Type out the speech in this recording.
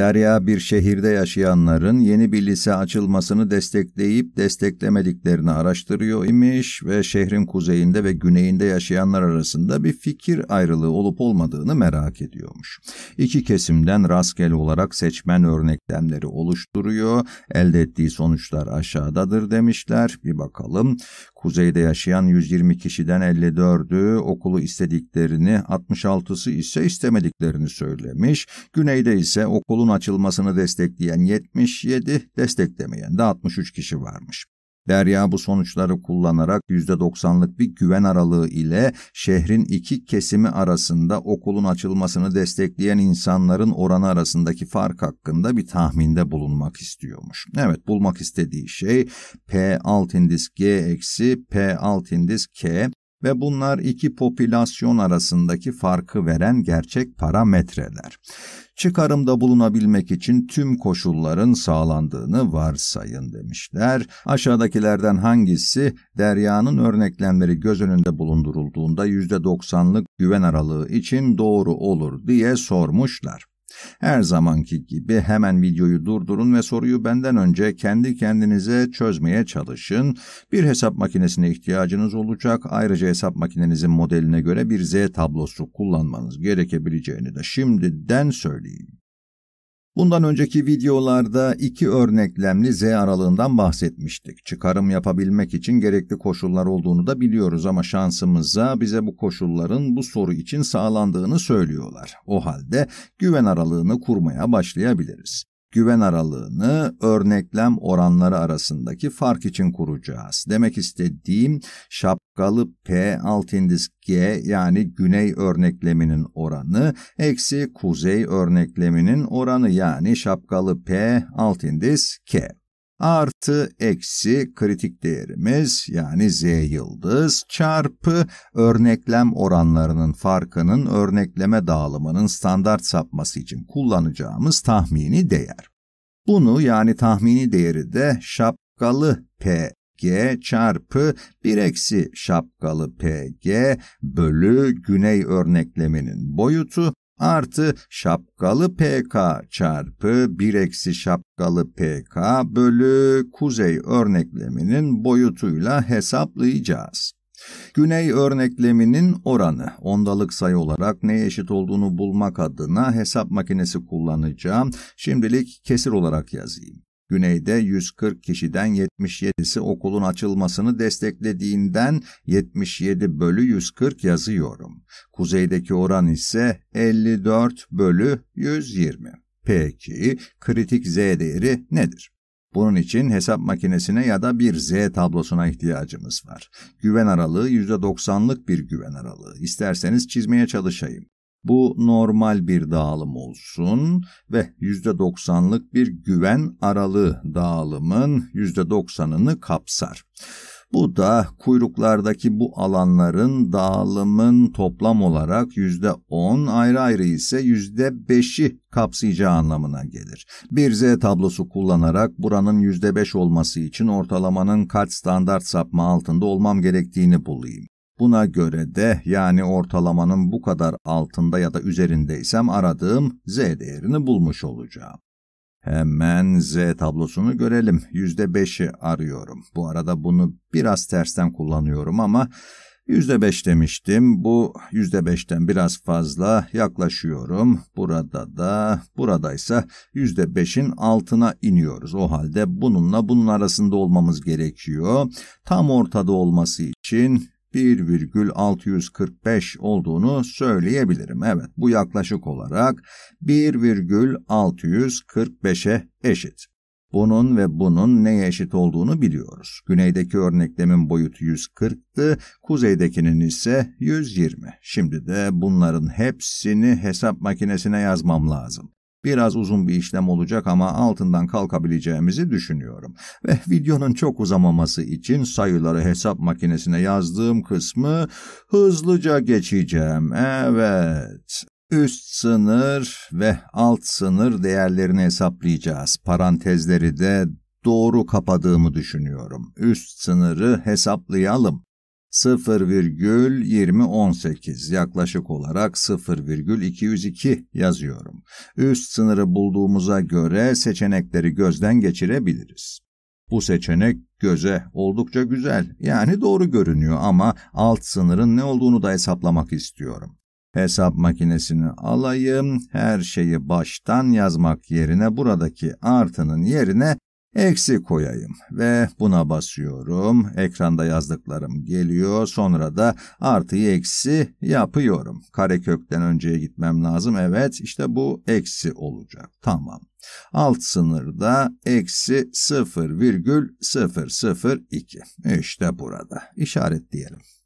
Derya, bir şehirde yaşayanların yeni bir lise açılmasını destekleyip desteklemediklerini araştırıyor imiş ve şehrin kuzeyinde ve güneyinde yaşayanlar arasında bir fikir ayrılığı olup olmadığını merak ediyormuş. İki kesimden rastgele olarak seçmen örneklemleri oluşturuyor. Elde ettiği sonuçlar aşağıdadır demişler. Bir bakalım. Kuzeyde yaşayan 120 kişiden 54'ü okulu istediklerini, 66'sı ise istemediklerini söylemiş. Güneyde ise okulun açılmasını destekleyen 77, desteklemeyen de 63 kişi varmış. Derya bu sonuçları kullanarak %90'lık bir güven aralığı ile şehrin iki kesimi arasında okulun açılmasını destekleyen insanların oranı arasındaki fark hakkında bir tahminde bulunmak istiyormuş. Evet, bulmak istediği şey P-G-P-K ve bunlar iki popülasyon arasındaki farkı veren gerçek parametreler. Çıkarımda bulunabilmek için tüm koşulların sağlandığını varsayın demişler. Aşağıdakilerden hangisi Derya'nın örneklemleri göz önünde bulundurulduğunda %90'lık güven aralığı için doğru olur diye sormuşlar. Her zamanki gibi hemen videoyu durdurun ve soruyu benden önce kendi kendinize çözmeye çalışın. Bir hesap makinesine ihtiyacınız olacak. Ayrıca hesap makinenizin modeline göre bir Z tablosu kullanmanız gerekebileceğini de şimdiden söyleyeyim. Bundan önceki videolarda iki örneklemli Z aralığından bahsetmiştik. Çıkarım yapabilmek için gerekli koşullar olduğunu da biliyoruz ama şansımıza bize bu koşulların bu soru için sağlandığını söylüyorlar. O halde güven aralığını kurmaya başlayabiliriz. Güven aralığını örneklem oranları arasındaki fark için kuracağız. Demek istediğim şapkalı P-G yani güney örnekleminin oranı eksi kuzey örnekleminin oranı yani şapkalı P-K artı eksi kritik değerimiz yani Z yıldız çarpı örneklem oranlarının farkının örnekleme dağılımının standart sapması için kullanacağımız tahmini değer. Bunu yani tahmini değeri de şapkalı PG çarpı 1 eksi şapkalı PG bölü güney örnekleminin boyutu artı şapkalı PK çarpı 1 eksi şapkalı PK bölü kuzey örnekleminin boyutuyla hesaplayacağız. Güney örnekleminin oranı ondalık sayı olarak neye eşit olduğunu bulmak adına hesap makinesi kullanacağım. Şimdilik kesir olarak yazayım. Güneyde 140 kişiden 77'si okulun açılmasını desteklediğinden 77/140 yazıyorum. Kuzeydeki oran ise 54/120. Peki kritik Z değeri nedir? Bunun için hesap makinesine ya da bir Z tablosuna ihtiyacımız var. Güven aralığı %90'lık bir güven aralığı. İsterseniz çizmeye çalışayım. Bu normal bir dağılım olsun ve %90'lık bir güven aralığı dağılımın %90'ını kapsar. Bu da kuyruklardaki bu alanların dağılımın toplam olarak %10 ayrı ayrı ise %5'i kapsayacağı anlamına gelir. Bir Z tablosu kullanarak buranın %5 olması için ortalamanın kaç standart sapma altında olmam gerektiğini bulayım. Buna göre de yani ortalamanın bu kadar altında ya da üzerindeysem aradığım Z değerini bulmuş olacağım. Hemen Z tablosunu görelim. %5'i arıyorum. Bu arada bunu biraz tersten kullanıyorum ama %5 demiştim. Bu %5'ten biraz fazla yaklaşıyorum. Buradaysa %5'in altına iniyoruz. O halde bununla bunun arasında olmamız gerekiyor. Tam ortada olması için 1,645 olduğunu söyleyebilirim. Evet, bu yaklaşık olarak 1,645'e eşit. Bunun ve bunun neye eşit olduğunu biliyoruz. Güneydeki örneklemin boyutu 140'tı, kuzeydekinin ise 120. Şimdi de bunların hepsini hesap makinesine yazmam lazım. Biraz uzun bir işlem olacak ama altından kalkabileceğimizi düşünüyorum. Ve videonun çok uzamaması için sayıları hesap makinesine yazdığım kısmı hızlıca geçeceğim. Evet, üst sınır ve alt sınır değerlerini hesaplayacağız. Parantezleri de doğru kapadığımı düşünüyorum. Üst sınırı hesaplayalım. 0,2018 yaklaşık olarak 0,202 yazıyorum. Üst sınırı bulduğumuza göre seçenekleri gözden geçirebiliriz. Bu seçenek göze oldukça güzel, yani doğru görünüyor ama alt sınırın ne olduğunu da hesaplamak istiyorum. Hesap makinesini alayım, her şeyi baştan yazmak yerine buradaki artının yerine eksi koyayım ve buna basıyorum. Ekranda yazdıklarım geliyor, sonra da artıyı eksi yapıyorum. Karekökten önceye gitmem lazım, evet işte bu eksi olacak, tamam. Alt sınırda eksi 0,002, işte burada işaret diyelim.